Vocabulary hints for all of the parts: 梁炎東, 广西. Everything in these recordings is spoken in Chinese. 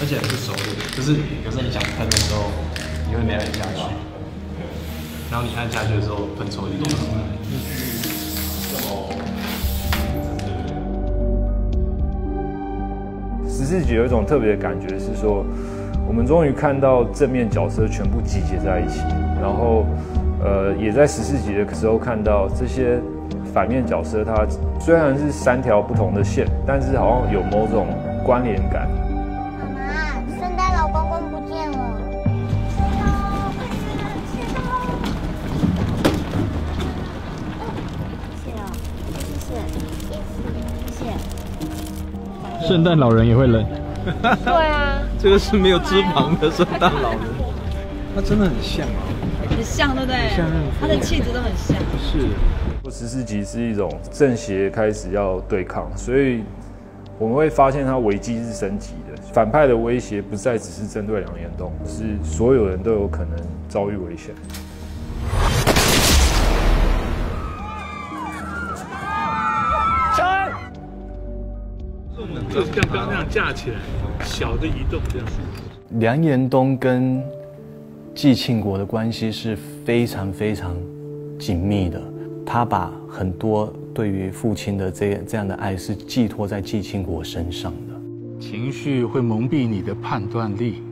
而且是手动，就是有时候你想喷的时候，你会没按下去，然后你按下去的时候，喷抽就动出来。14集有一种特别的感觉是说，我们终于看到正面角色全部集结在一起，然后也在14集的时候看到这些反面角色，它虽然是3条不同的线，但是好像有某种关联感。 圣诞老人也会冷，对啊，这个是没有脂肪的圣诞老人，他真的很像啊，很像对不对？他的气质都很像。是，14集是一种正邪开始要对抗，所以我们会发现它危机是升级的，反派的威胁不再只是针对梁岩洞，是所有人都有可能遭遇危险。 就是像刚刚那样架起来，小的移动这样。梁岩东跟季庆国的关系是非常非常紧密的，他把很多对于父亲的这样的爱是寄托在季庆国身上的。情绪会蒙蔽你的判断力，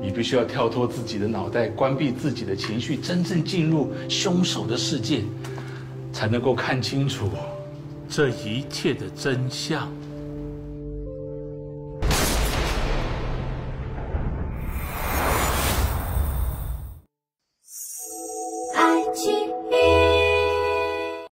你必须要跳脱自己的脑袋，关闭自己的情绪，真正进入凶手的世界，才能够看清楚这一切的真相。